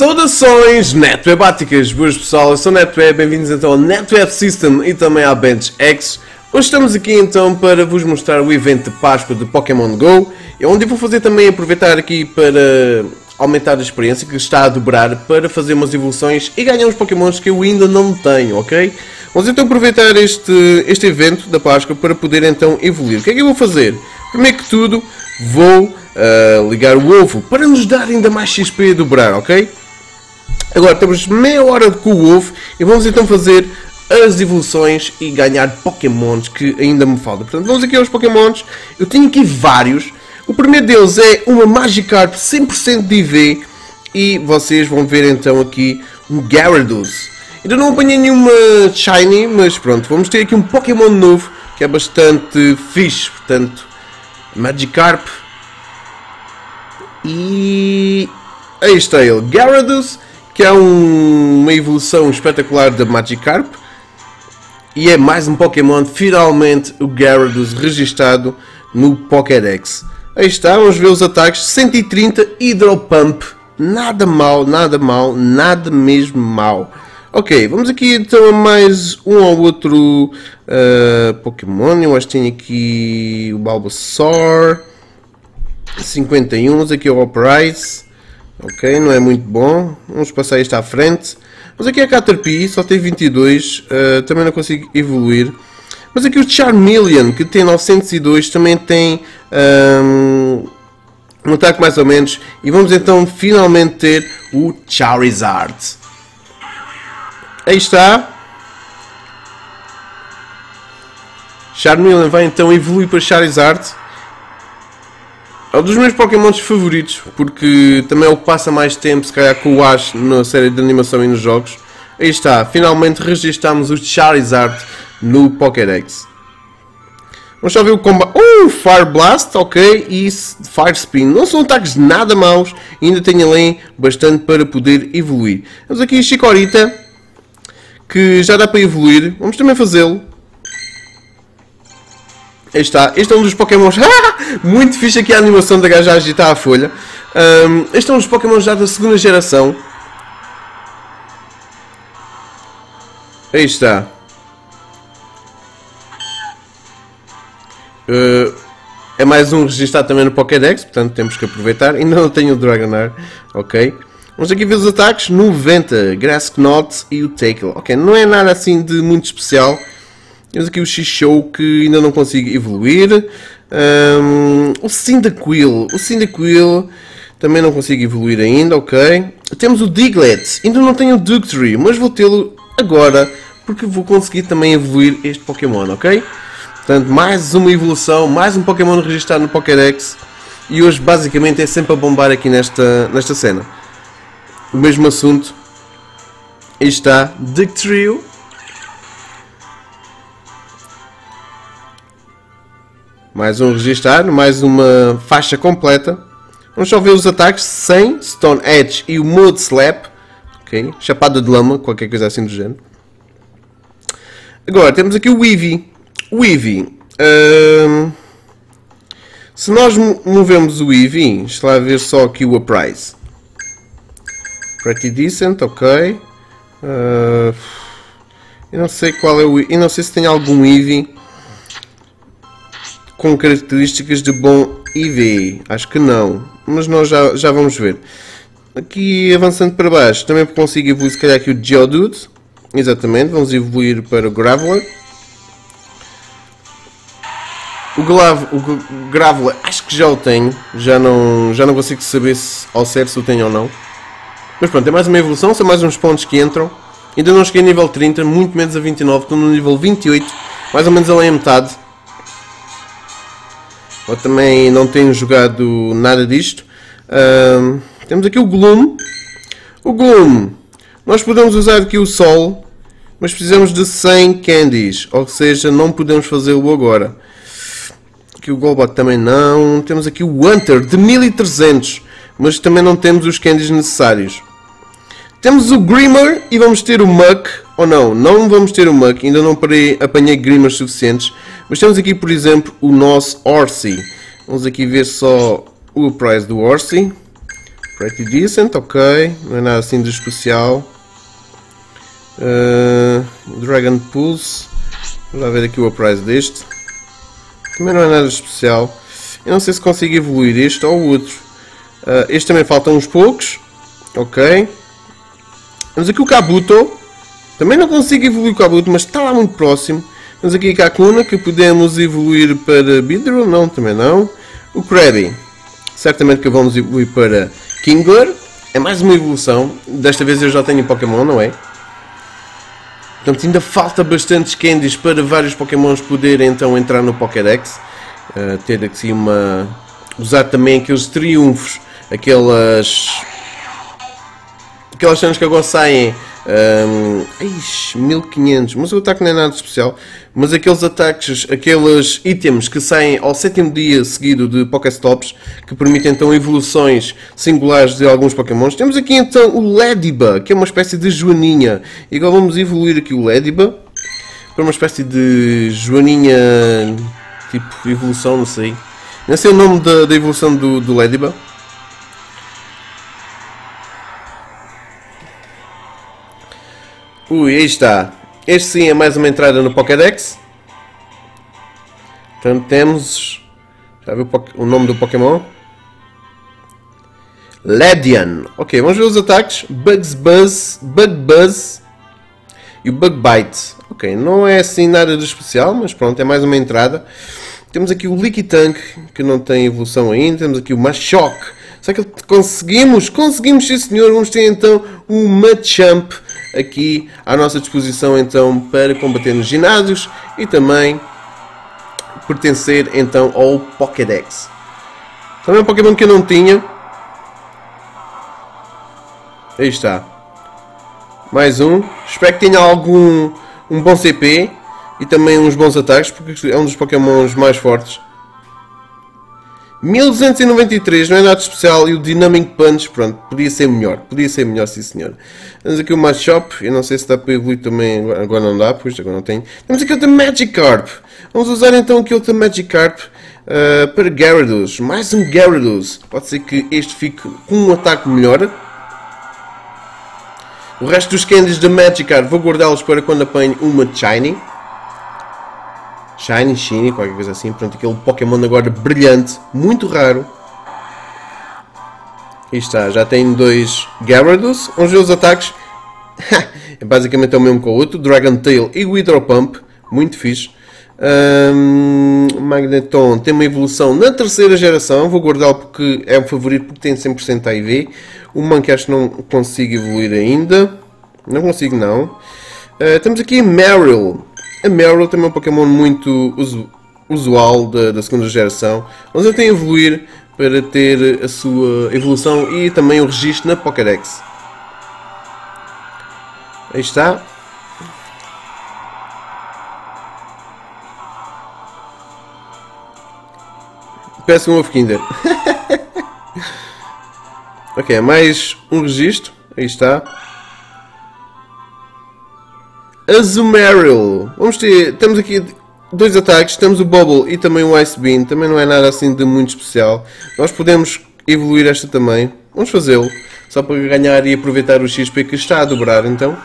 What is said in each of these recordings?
Saudações netwebáticas, boas pessoal, eu sou Netweb, bem-vindos então ao Netweb System e também à Bench X. Hoje estamos aqui então para vos mostrar o evento de Páscoa de Pokémon GO, onde eu vou fazer também, aproveitar aqui para aumentar a experiência que está a dobrar, para fazer umas evoluções e ganhar uns Pokémons que eu ainda não tenho, ok? Vamos então aproveitar este evento da Páscoa para poder então evoluir. O que é que eu vou fazer? Primeiro que tudo, vou ligar o ovo para nos dar ainda mais XP a dobrar, ok? Agora temos meia hora com o ovo e vamos então fazer as evoluções e ganhar Pokémons que ainda me faltam. Portanto, vamos aqui aos Pokémons. Eu tenho aqui vários. O primeiro deles é uma Magikarp 100% de EV e vocês vão ver então aqui um Gyarados. Ainda não apanhei nenhuma Shiny, mas pronto, vamos ter aqui um Pokémon novo que é bastante fixe. Portanto, Magikarp e aí está ele, Gyarados, que é uma evolução espetacular da Magikarp. E é mais um Pokémon, finalmente o Gyarados registado no Pokédex. Aí está, vamos ver os ataques, 130 Hydro Pump, nada mal, nada mal, nada mesmo mal. Ok, vamos aqui então a mais um ou outro Pokémon. Eu acho que tenho aqui o Bulbasaur, 51, aqui é o Lapras. Ok, não é muito bom. Vamos passar isto à frente. Mas aqui é a Caterpie, só tem 22. Também não consigo evoluir. Mas aqui o Charmeleon, que tem 902, também tem um ataque mais ou menos. E vamos então finalmente ter o Charizard. Aí está. Charmeleon vai então evoluir para Charizard. É um dos meus Pokémons favoritos, porque também é o que passa mais tempo, se calhar, com o Ash na série de animação e nos jogos. Aí está, finalmente registámos o Charizard no Pokédex. Vamos só ver o combate. Fire Blast, ok, e Fire Spin. Não são ataques nada maus, ainda tenho além bastante para poder evoluir. Temos aqui a Chikorita, que já dá para evoluir. Vamos também fazê-lo. Aí está, este é um dos Pokémons, muito fixe aqui a animação da gaja a agitar a folha. Este é um dos Pokémons já da 2ª geração. Aí está. É mais um registado também no Pokédex, portanto temos que aproveitar. Ainda não tenho o Dragonair, ok. Vamos aqui ver os ataques, 90, Grass Knot e o Tackle. Ok, não é nada assim de muito especial. Temos aqui o Xixou, que ainda não consigo evoluir. O Cyndaquil. O Cyndaquil também não consigo evoluir ainda, ok. Temos o Diglett. Ainda não tenho o Dugtrio, mas vou tê-lo agora, porque vou conseguir também evoluir este Pokémon, ok? Portanto, mais uma evolução, mais um Pokémon registrado no Pokédex. E hoje, basicamente, é sempre a bombar aqui nesta cena. O mesmo assunto. Aí está, Dugtrio. Mais um registar, mais uma faixa completa. Vamos só ver os ataques, 100, Stone Edge e o Mud Slap. Okay. Chapada de lama, qualquer coisa assim do género. Agora, temos aqui o Eevee. O Eevee. Se nós movemos o Eevee, deixa lá ver só aqui o Apprize. Pretty decent, ok. Eu não sei qual é o Eevee. Eu não sei se tem algum Eevee com características de bom EV, acho que não, mas nós já vamos ver. Aqui avançando para baixo, também consigo evoluir se calhar aqui o Geodude, exatamente, vamos evoluir para o Graveler. O Graveler acho que já o tenho, já não consigo saber ao certo se o tenho ou não. Mas pronto, é mais uma evolução, são mais uns pontos que entram. Ainda não cheguei a nível 30, muito menos a 29, estou no nível 28, mais ou menos além a metade. Eu também não tenho jogado nada disto. Temos aqui o Gloom. O Gloom. Nós podemos usar aqui o Sol, mas precisamos de 100 Candies. Ou seja, não podemos fazê-lo agora. Aqui o Golbat também não. Temos aqui o Hunter de 1300. Mas também não temos os Candies necessários. Temos o Grimer e vamos ter o Muk. Ou não, não vamos ter o Muk. Ainda não apanhei Grimers suficientes. Mas temos aqui, por exemplo, o nosso Orsi. Vamos aqui ver só o price do Orsi. Pretty decent, ok. Não é nada assim de especial. Dragon Pulse. Vamos lá ver aqui o uprise deste. Também não é nada de especial. Eu não sei se consigo evoluir este ou o outro. Este também faltam uns poucos. Ok. Vamos aqui o Kabuto. Também não consigo evoluir o Kabuto, mas está lá muito próximo. Vamos aqui a Kakuna, que podemos evoluir para Beedrill. Não, também não. O Krabby. Certamente que vamos evoluir para Kingler. É mais uma evolução. Desta vez eu já tenho Pokémon, não é? Portanto, ainda falta bastantes candies para vários Pokémons poderem então entrar no Pokédex. Ter aqui uma... usar também aqueles triunfos. Aquelas cenas que agora saem... 1500, mas o ataque não é nada especial. Mas aqueles ataques, aqueles itens que saem ao 7º dia seguido de Pokéstops, que permitem então evoluções singulares de alguns Pokémons. Temos aqui então o Lediba, que é uma espécie de joaninha. E agora vamos evoluir aqui o Lediba para uma espécie de joaninha, tipo evolução, não sei. Não sei o nome da evolução do Lediba. Ui, aí está. Este sim é mais uma entrada no Pokédex. Portanto temos... Já viu o nome do Pokémon? Ledian. Ok, vamos ver os ataques. Bugs Buzz, Bug Buzz e o Bug Bite. Ok, não é assim nada de especial, mas pronto, é mais uma entrada. Temos aqui o Lickitung, que não tem evolução ainda. Temos aqui o Machoke. Será que conseguimos? Conseguimos, sim senhor. Vamos ter então o Machamp aqui à nossa disposição então para combater nos ginásios e também pertencer então ao Pokédex. Também um Pokémon que eu não tinha. Aí está. Mais um. Espero que tenha um bom CP e também uns bons ataques, porque é um dos Pokémons mais fortes. 1293, não é nada especial, e o Dynamic Punch, pronto, podia ser melhor, sim senhor. Temos aqui o Machop, eu não sei se dá para evoluir também, agora não dá, pois agora não tenho. Temos aqui outra Magikarp, vamos usar então aqui outra Magikarp para Gyarados, mais um Gyarados, pode ser que este fique com um ataque melhor. O resto dos candies da Magikarp vou guardá-los para quando apanho uma Shiny, qualquer coisa assim, pronto, aquele Pokémon agora brilhante, muito raro. Aí está, já tem dois Gyarados, vamos ver os ataques. Basicamente é o mesmo que o outro, Dragon Tail e Hydro Pump, muito fixe. Magneton tem uma evolução na 3ª geração, vou guardá-lo porque é um favorito, porque tem 100% AIV. O Muk acho que não consigo evoluir ainda, não consigo não. Temos aqui Meryl. A Meryl também é um Pokémon muito usual da 2ª geração. Mas eu tenho a evoluir para ter a sua evolução e também o registro na Pokédex. Aí está. Peço um ovo Kinder. Ok, mais um registro. Aí está. Azumarill, temos aqui dois ataques, temos o Bubble e também o Ice Beam, também não é nada assim de muito especial. Nós podemos evoluir esta também, vamos fazê-lo, só para ganhar e aproveitar o XP que está a dobrar então.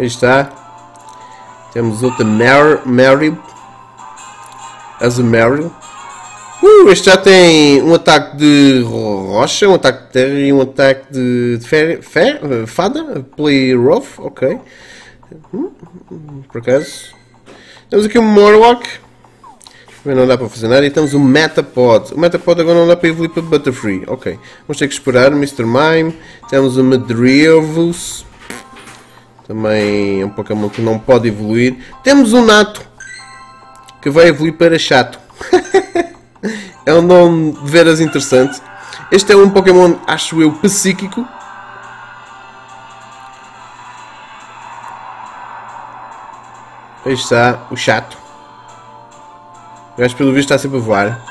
Aí está, temos outra Azumarill. Este já tem um ataque de rocha, um ataque de terra e um ataque de fada, play rough, ok. Por acaso. Temos aqui um Morlock, também não dá para fazer nada, e temos um Metapod. O Metapod agora não dá para evoluir para Butterfree, ok. Vamos ter que esperar, Mr. Mime, temos um Madreavus, também é um Pokémon que não pode evoluir. Temos um Nato, que vai evoluir para Chato. É um nome de veras interessante. Este é um Pokémon, acho eu, psíquico. Aí está o Chato. O gajo pelo visto está sempre a voar.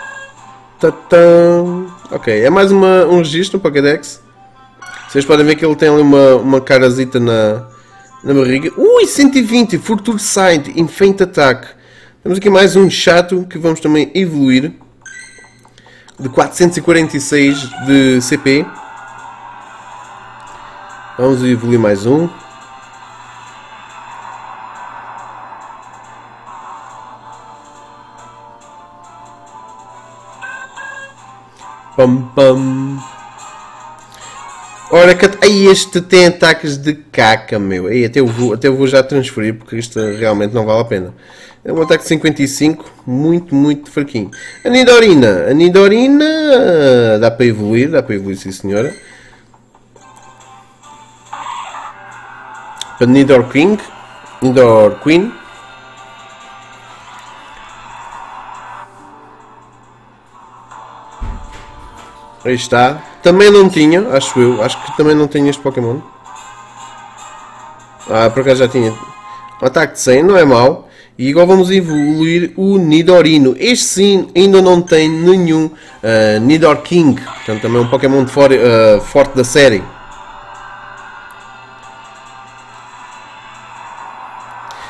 Tadam. Ok, é mais um registro no Pokédex. Vocês podem ver que ele tem ali uma carazita na barriga. Ui, 120, Furture Side, Infant Attack. Temos aqui mais um chato que vamos também evoluir. De 446 de CP. Vamos evoluir mais um. Pam pam. Ora, aí este tem ataques de caca, meu. Aí até eu vou já transferir, porque isto realmente não vale a pena. É um ataque de 55, muito, muito fraquinho. A Nidorina. A Nidorina dá para evoluir, sim senhora. Para Nidor King. Nidor Queen. Aí está. Também não tinha, acho eu. Acho que também não tinha este Pokémon. Ah, por acaso já tinha. Um ataque de 100, não é mau. E agora vamos evoluir o Nidorino. Este sim, ainda não tem nenhum Nidorking. Portanto, também é um Pokémon forte da série.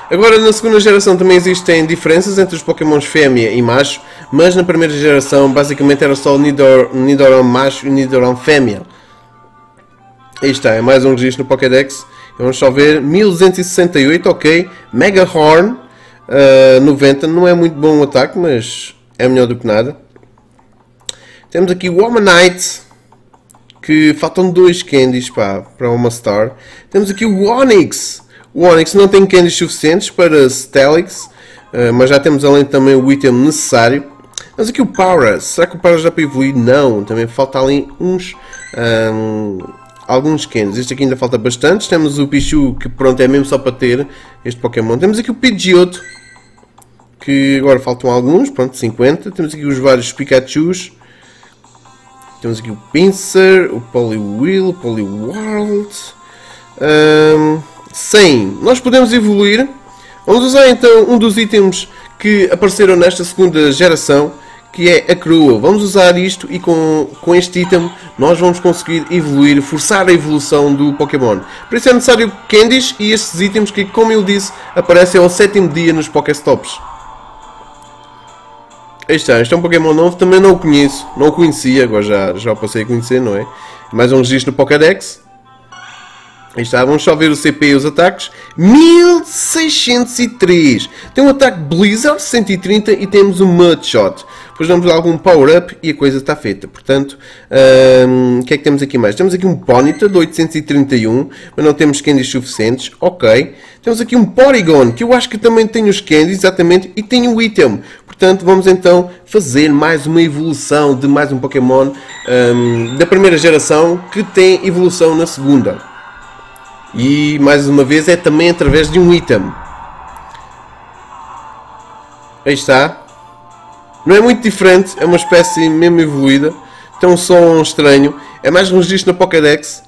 Agora, na segunda geração também existem diferenças entre os Pokémons fêmea e macho, mas na primeira geração basicamente era só o Nidoran macho e o Nidoran fêmea. Aí está, é mais um registro no Pokédex. Vamos só ver, 1268, ok. Megahorn, 90, não é muito bom o ataque, mas é melhor do que nada. Temos aqui o Omanite, que faltam 2 candies para uma star. Temos aqui o Onix. O Onix não tem candies suficientes para Stelix, mas já temos além também o item necessário. Mas aqui o Paras, será que o Paras dá para evoluir? Não, também falta ali alguns candies. Este aqui ainda falta bastantes. Temos o Pichu, que pronto, é mesmo só para ter este Pokémon. Temos aqui o Pidgeotto, que agora faltam alguns, pronto, 50. Temos aqui os vários Pikachus. Temos aqui o Pinsir, o Poliwheel, o Poliwhirl. 100. Nós podemos evoluir. Vamos usar então um dos itens que apareceram nesta segunda geração, que é a crua. Vamos usar isto e com este item nós vamos conseguir evoluir, forçar a evolução do Pokémon. Por isso é necessário candies e estes itens que, como eu disse, aparecem ao 7º dia nos Pokéstops. Aí está, este é um Pokémon novo, também não o conheço, não o conhecia, agora já o passei a conhecer, não é? Mais um registro no Pokédex. Aí está, vamos só ver o CP e os ataques. 1603. Tem um ataque Blizzard, 130, e temos um Mudshot. Depois damos algum power-up e a coisa está feita. Portanto, o que é que temos aqui mais? Temos aqui um Ponyta de 831, mas não temos candies suficientes. Ok. Temos aqui um Porygon, que eu acho que também tem os candies, exatamente, e tem o item. Portanto, vamos então fazer mais uma evolução de mais um Pokémon da primeira geração, que tem evolução na segunda. E, mais uma vez, é também através de um item. Aí está. Não é muito diferente, é uma espécie mesmo evoluída. Tem um som estranho. É mais um registro na Pokédex.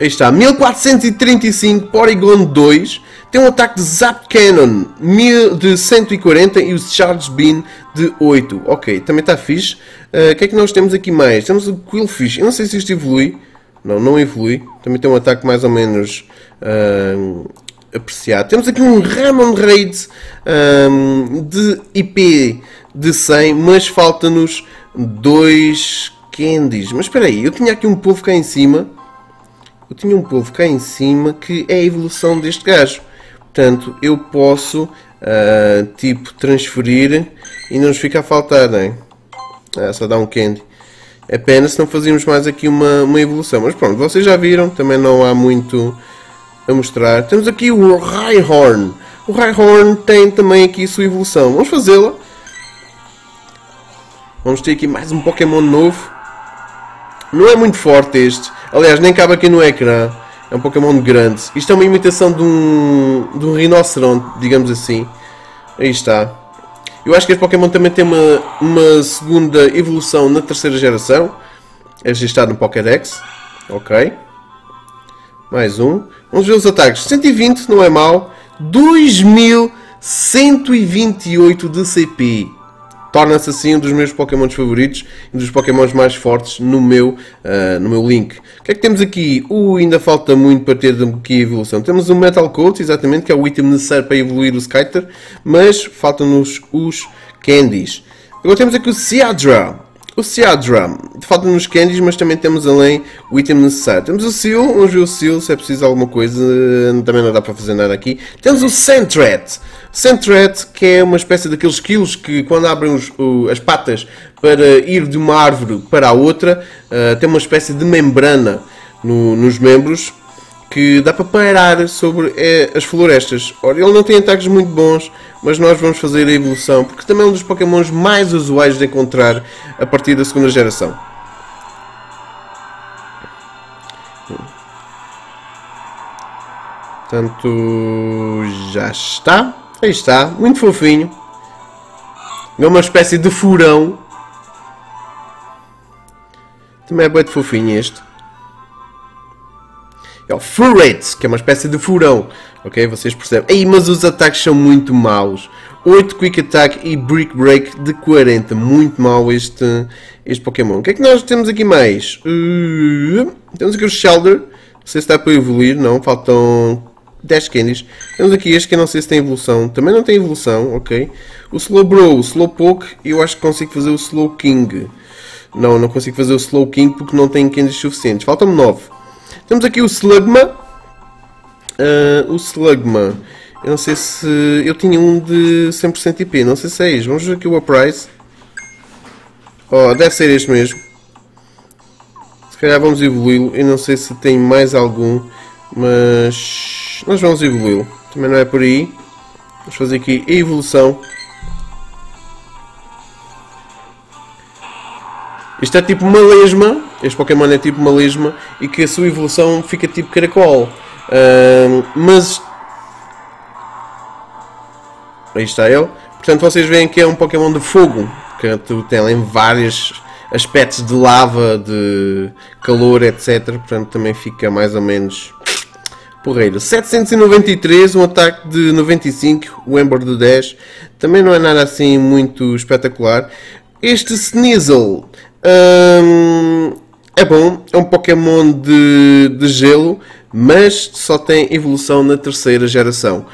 Aí está. 1435, Porygon 2. Tem um ataque de Zap Cannon de 140 e o Charge Bean de 8. Ok, também está fixe. O que é que nós temos aqui mais? Temos o Quillfish. Eu não sei se isto evolui. Não, não evolui. Também tem um ataque mais ou menos apreciado. Temos aqui um Ramon Raid de IP de 100, mas falta-nos 2 candies. Mas espera aí, eu tinha aqui um povo cá em cima. Eu tinha um povo cá em cima que é a evolução deste gajo. Portanto, eu posso tipo transferir e não nos fica a faltar, não é? Ah, só dá um candy. É pena se não fazíamos mais aqui uma evolução. Mas pronto, vocês já viram. Também não há muito a mostrar. Temos aqui o Rhyhorn. O Rhyhorn tem também aqui sua evolução. Vamos fazê-la. Vamos ter aqui mais um Pokémon novo. Não é muito forte este. Aliás, nem cabe aqui no ecrã. É um Pokémon grande. Isto é uma imitação de um rinoceronte, digamos assim. Aí está. Eu acho que este Pokémon também tem uma segunda evolução na terceira geração. É registado no Pokédex. Ok. Mais um. Vamos ver os ataques. 120, não é mau. 2128 de CP. torna-se assim um dos meus Pokémons favoritos, um dos Pokémons mais fortes no meu link. O que é que temos aqui? Ainda falta muito para ter aqui a evolução. Temos o Metal Coat, exatamente, que é o item necessário para evoluir o Skyter, mas faltam-nos os Candies. Agora temos aqui o Seadra. O Seadra, faltam-nos candies, mas também temos além o item necessário. Temos o Seal, vamos ver o Seal, se é preciso alguma coisa, também não dá para fazer nada aqui. Temos o Sentret. Sentret, que é uma espécie daqueles quilos que quando abrem as patas para ir de uma árvore para a outra, tem uma espécie de membrana nos membros, que dá para pairar sobre as florestas. Ora, ele não tem ataques muito bons, mas nós vamos fazer a evolução, porque também é um dos Pokémons mais usuais de encontrar a partir da 2ª geração. Portanto, já está. Aí está, muito fofinho. É uma espécie de furão. Também é bem de fofinho este. É o Furate, que é uma espécie de furão. Ok? Vocês percebem. Ei, mas os ataques são muito maus. 8 Quick Attack e Brick Break de 40. Muito mau este Pokémon. O que é que nós temos aqui mais? Temos aqui o Shelder. Não sei se está para evoluir. Não, faltam 10 candies. Temos aqui este que eu não sei se tem evolução. Também não tem evolução. Ok? O Slowbro, o Slowpoke. Eu acho que consigo fazer o Slowking. Não, não consigo fazer o Slowking porque não tem candies suficientes. Faltam-me 9. Temos aqui o Slugma. Eu não sei se... Eu tinha um de 100% IP. Não sei se é isso. Vamos ver aqui o Uprise. Oh, deve ser este mesmo. Se calhar vamos evoluí-lo. Eu não sei se tem mais algum. Mas... nós vamos evoluí-lo. Também não é por aí. Vamos fazer aqui a evolução. Isto é tipo uma lesma. Este Pokémon é tipo uma lesma e que a sua evolução fica tipo caracol. Mas... aí está ele. Portanto, vocês veem que é um Pokémon de fogo. Portanto, tem vários aspectos de lava, de calor, etc. Portanto, também fica mais ou menos porreiro. 793, um ataque de 95, o Ember de 10. Também não é nada assim muito espetacular. Este Sneasel... é bom, é um Pokémon de gelo, mas só tem evolução na 3ª geração.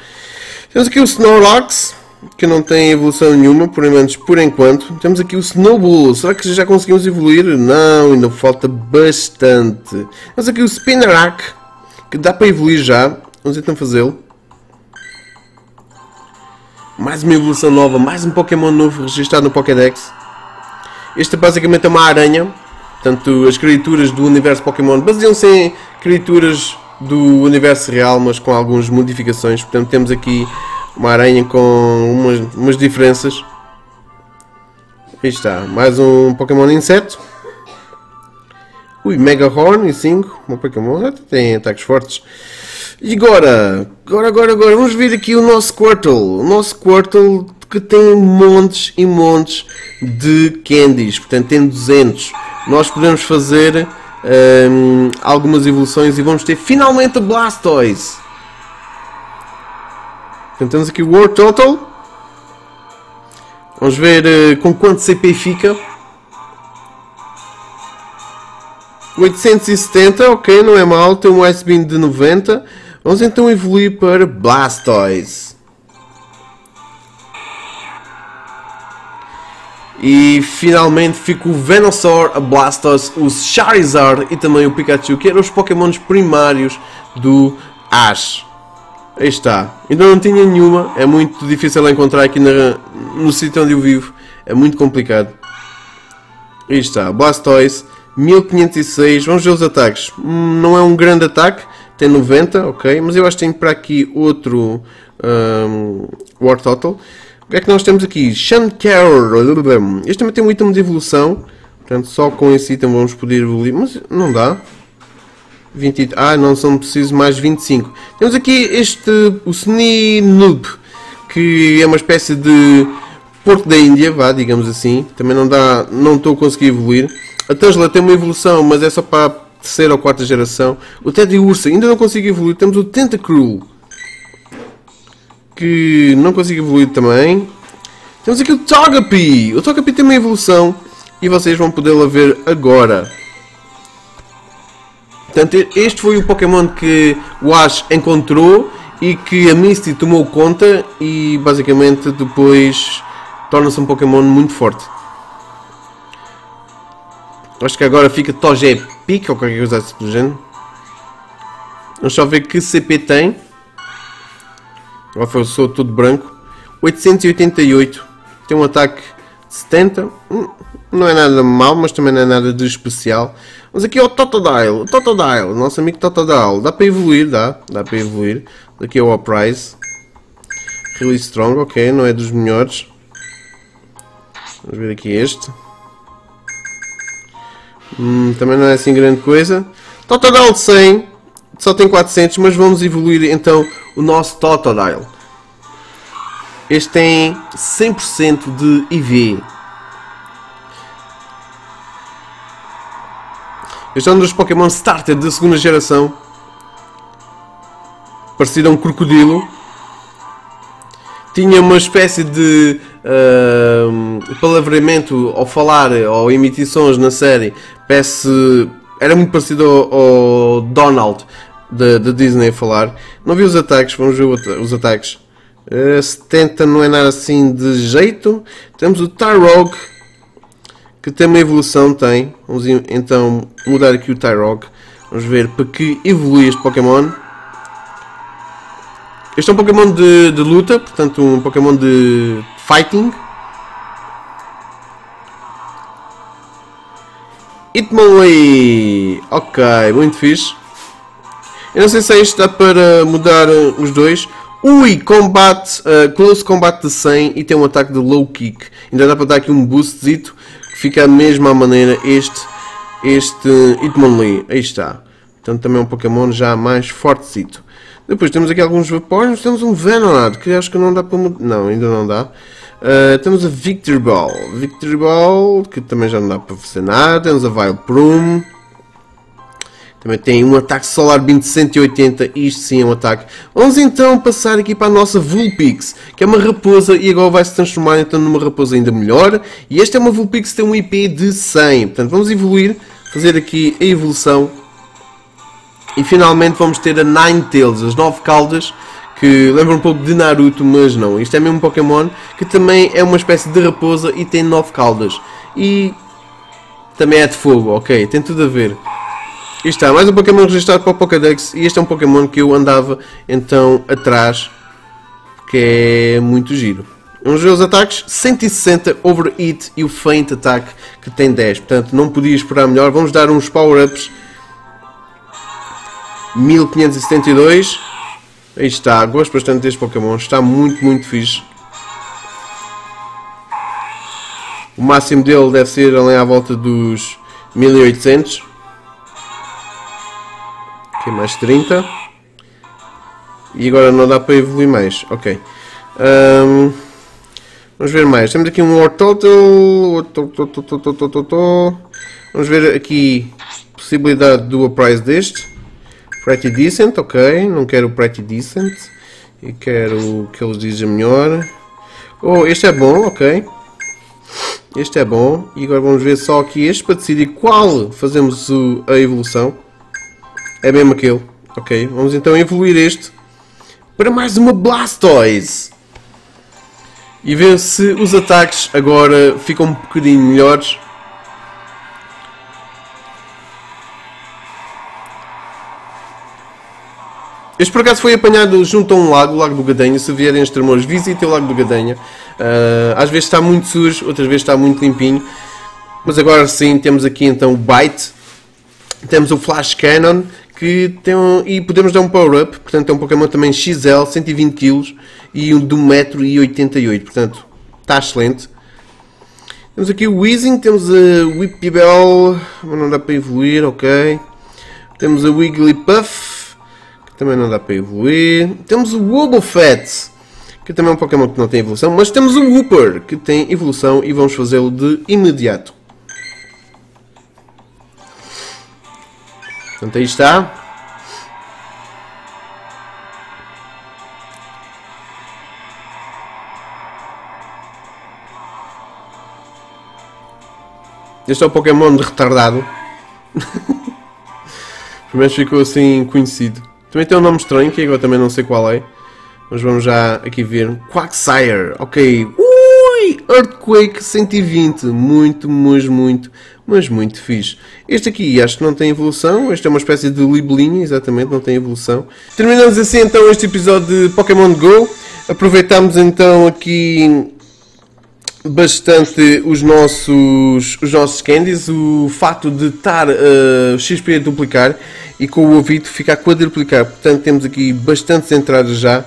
Temos aqui o Snorlax, que não tem evolução nenhuma, pelo menos por enquanto. Temos aqui o Snowbull, será que já conseguimos evoluir? Não, ainda falta bastante. Temos aqui o Spinarak, que dá para evoluir já, vamos então fazê-lo. Mais uma evolução nova, mais um Pokémon novo registado no Pokédex. Este basicamente é uma aranha. Portanto, as criaturas do universo Pokémon baseiam-se em criaturas do universo real, mas com algumas modificações. Portanto, temos aqui uma aranha com umas diferenças. Aí está, mais um Pokémon inseto. Megahorn e 5. Um Pokémon até tem ataques fortes. E agora, vamos ver aqui o nosso Squirtle. O nosso Squirtle que tem montes e montes de candies, portanto tem 200. Nós podemos fazer algumas evoluções e vamos ter finalmente a Blastoise. Então, temos aqui o World Total. Vamos ver com quanto CP fica. 870, ok, não é mal, tem um Ice Beam de 90. Vamos então evoluir para Blastoise. E finalmente fica o Venusaur, a Blastoise, o Charizard e também o Pikachu, que eram os Pokémons primários do Ash. Aí está. Ainda não tinha nenhuma, é muito difícil encontrar aqui no sítio onde eu vivo. É muito complicado. Aí está, Blastoise, 1506. Vamos ver os ataques. Não é um grande ataque, tem 90, ok. Mas eu acho que tem para aqui outro War Total. O que é que nós temos aqui? Shankarr. Este também tem um item de evolução. Portanto, só com esse item vamos poder evoluir. Mas não dá. 20... ah, não são precisos mais 25. Temos aqui o Sneanub, que é uma espécie de porco da Índia, vá, digamos assim. Também não dá, não estou a conseguir evoluir. A Tesla tem uma evolução, mas é só para a 3ª ou 4ª geração. O Teddy Ursa ainda não consigo evoluir. Temos o Tentacruel, que não consigo evoluir também. Temos aqui o Togepi! O Togepi tem uma evolução e vocês vão podê-la ver agora. Portanto, este foi o Pokémon que o Ash encontrou e que a Misty tomou conta e basicamente depois torna-se um Pokémon muito forte. Acho que agora fica Togepi ou qualquer coisa assim do género. Vamos só ver que CP tem. Agora foi o sou todo branco. 888. Tem um ataque de 70. Não é nada mal, mas também não é nada de especial. Mas aqui é o Totodile. O Totodile, nosso amigo Totodile. Dá para evoluir, dá para evoluir. Aqui é o Uprise. Really Strong, ok, não é dos melhores. Vamos ver aqui este. Também não é assim grande coisa. Totodile 100. Só tem 400, mas vamos evoluir então o nosso Totodile. Este tem 100% de Eevee. Este é um dos Pokémon Starter da 2ª geração. Parecido a um crocodilo. Tinha uma espécie de palavreamento ao falar ou emitir sons na série. Era muito parecido ao Donald da Disney a falar. Não vi os ataques, vamos ver os ataques. 70 não é nada assim de jeito. Temos o Tyrogue, que tem uma evolução, tem. Vamos então mudar aqui o Tyrogue. Vamos ver para que evolui este Pokémon. Este é um Pokémon de luta, portanto um Pokémon de fighting. Hitmonlee, ok, muito fixe. Eu não sei se isto dá para mudar os dois. Ui, combate, close combat de 100 e tem um ataque de low kick. Ainda dá para dar aqui um boostzito que fica a mesma maneira este Hitmonlee. Aí está. Portanto, também é um Pokémon já mais fortezito. Depois temos aqui alguns Vapores. Temos um Venonat, que acho que não dá para mudar. Não, ainda não dá. Temos a Victory Ball. Victory Ball, que também já não dá para fazer nada. Temos a Vileplume. Também tem um ataque Solar Beam de 180, isto sim é um ataque. Vamos então passar aqui para a nossa Vulpix, que é uma raposa e agora vai se transformar então numa raposa ainda melhor. E esta é uma Vulpix que tem um IP de 100, portanto vamos evoluir, fazer aqui a evolução. E finalmente vamos ter a Ninetales, as 9 caudas, que lembra um pouco de Naruto, mas não. Isto é mesmo um Pokémon que também é uma espécie de raposa e tem 9 caudas. E também é de fogo, ok, tem tudo a ver. E está, mais um Pokémon registrado para o Pokédex e este é um Pokémon que eu andava então atrás, que é muito giro. Vamos ver os ataques, 160 Overheat e o Feint Attack que tem 10, portanto não podia esperar melhor. Vamos dar uns Power-Ups, 1572, aí está, gosto bastante deste Pokémon, está muito, muito fixe. O máximo dele deve ser além à volta dos 1800. Aqui mais 30. E agora não dá para evoluir mais. Ok. Vamos ver mais. Temos aqui um Wartortle. Vamos ver aqui a possibilidade do Uprise deste. Pretty Decent. Ok. Não quero o Pretty Decent. E quero o que eles dizem melhor. Oh, este é bom. Ok. Este é bom. E agora vamos ver só aqui este para decidir qual fazemos a evolução. É mesmo aquele. Ok, vamos então evoluir este para mais uma Blastoise. E ver se os ataques agora ficam um bocadinho melhores. Este por acaso foi apanhado junto a um lago, o Lago do Gadanha. Se vierem os tremores, visitem o Lago do Gadanha. Às vezes está muito sujo, outras vezes está muito limpinho. Mas agora sim, temos aqui então o Bite. Temos o Flash Cannon que tem e podemos dar um Power-Up, portanto é um Pokémon também XL, 120 kg e um de 1,88 m, portanto está excelente. Temos aqui o Weezing, temos a Whippybell, mas não dá para evoluir, ok. Temos a Wigglypuff, que também não dá para evoluir. Temos o Wobbuffet, que também é um Pokémon que não tem evolução, mas temos o Wooper, que tem evolução e vamos fazê-lo de imediato. Portanto, aí está. Este é o Pokémon de retardado. Pelo menos ficou assim conhecido. Também tem um nome estranho, que agora também não sei qual é. Mas vamos já aqui ver. Quagsire, ok. Ui! Earthquake 120. Muito, mas muito fixe. Este aqui acho que não tem evolução. Este é uma espécie de libelinha, exatamente, não tem evolução. Terminamos assim então este episódio de Pokémon GO. Aproveitamos então aqui bastante os nossos candies, o fato de estar XP a duplicar e com o ouvido ficar a quadruplicar, portanto temos aqui bastantes entradas já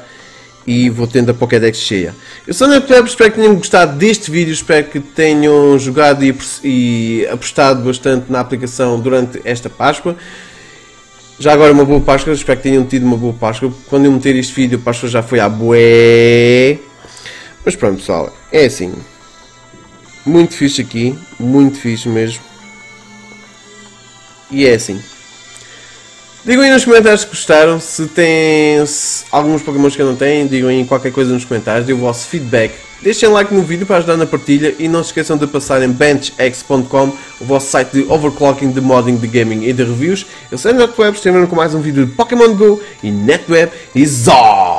e vou tendo a Pokédex cheia. Eu sou o Netweb, espero que tenham gostado deste vídeo, espero que tenham jogado e apostado bastante na aplicação durante esta Páscoa. Já agora uma boa Páscoa, espero que tenham tido uma boa Páscoa, quando eu meter este vídeo a Páscoa já foi à bué. Mas pronto pessoal, é assim. Muito fixe aqui, muito fixe mesmo. E é assim. Digam aí nos comentários se gostaram, se têm alguns Pokémons que eu não tenho, digam aí qualquer coisa nos comentários, deem o vosso feedback. Deixem like no vídeo para ajudar na partilha e não se esqueçam de passarem benchx.com, o vosso site de overclocking, de modding, de gaming e de reviews. Eu sou o Netweb, estejam com mais um vídeo de Pokémon GO e Netweb is all!